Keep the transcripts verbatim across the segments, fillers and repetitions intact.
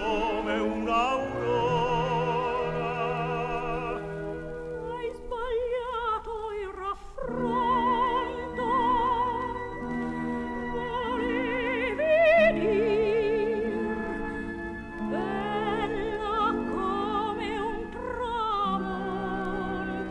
come un'aurora. Hai sbagliato il raffronto, volevi dir bella come un tramonto.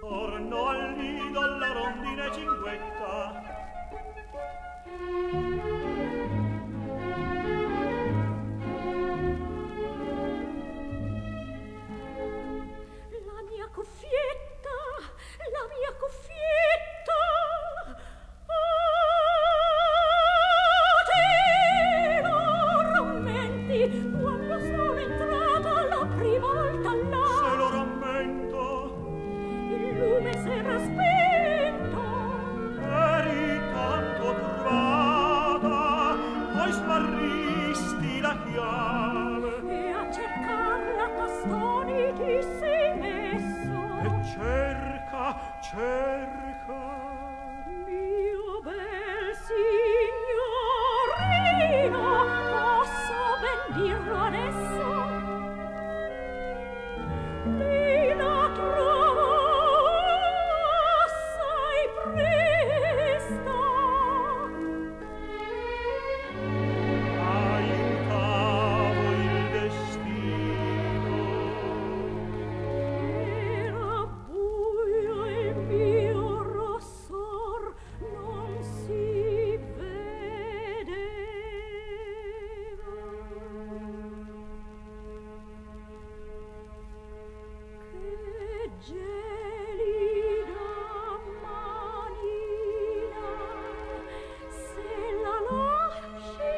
Torno al nido alla rondine cinguetta, la mia cuffietta, la mia cuffietta, oh, te lo rammenti quando sono entrata la prima volta là? Se lo rammento. Il lume s'era spento, eri tanto turbata, poi smarristi la chiave e a cercarla tastoni ti sei messo. E cerca, cerca, mio bel signorino, posso ben dirlo adesso? Te la trovo gelida manina, se la lasci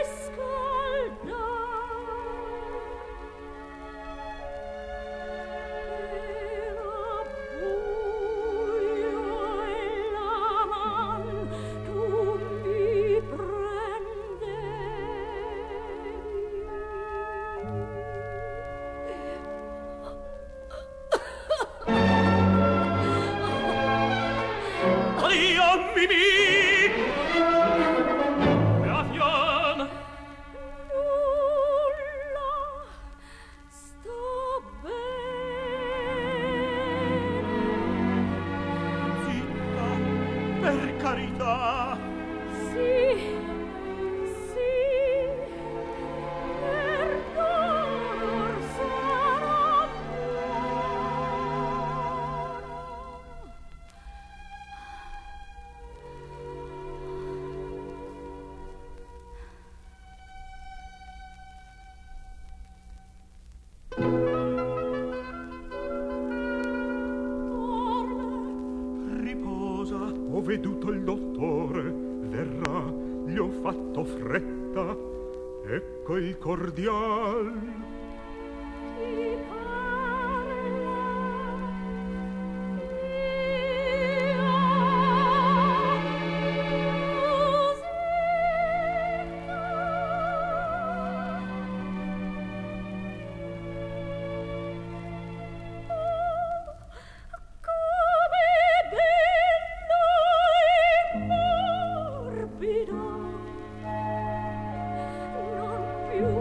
riscaldare. Era buio e la man tu mi prendevi. Per carità. Sì, sì, per dolor sarà buono. Ho veduto il dottore, verrà, gli ho fatto fretta, ecco il cordial. Chi parla? Non più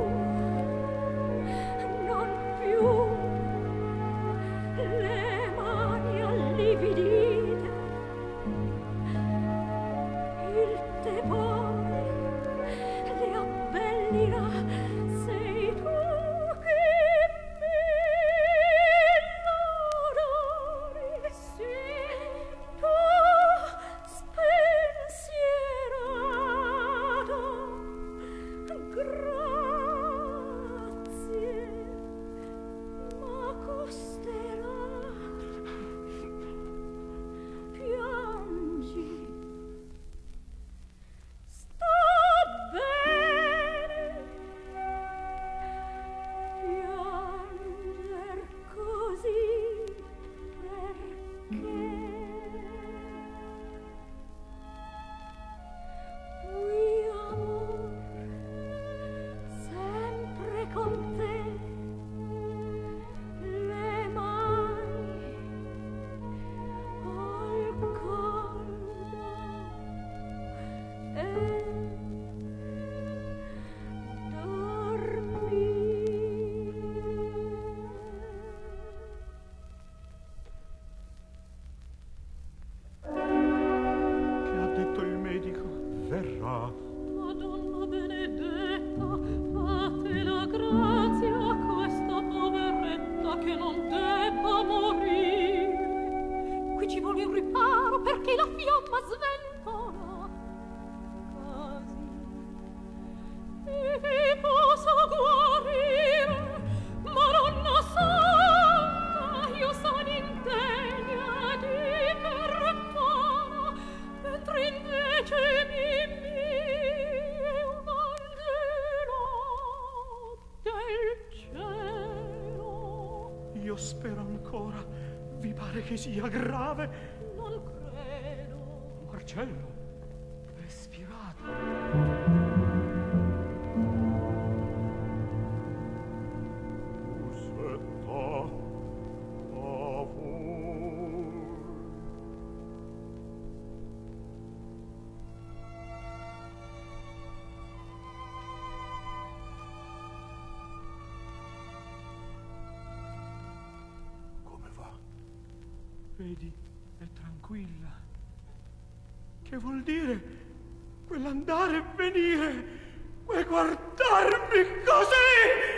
che la fiamma sventola così e che possa guarire, Madonna Santa, io son indegna di perdono, mentre invece mi mio Vangelo del cielo. Io spero ancora. Vi pare che sia grave? Non credo. Marcello, respirate. Usetta favor. Come va? Vedi? È tranquilla. Che vuol dire quell'andare e venire? Vuoi guardarmi così?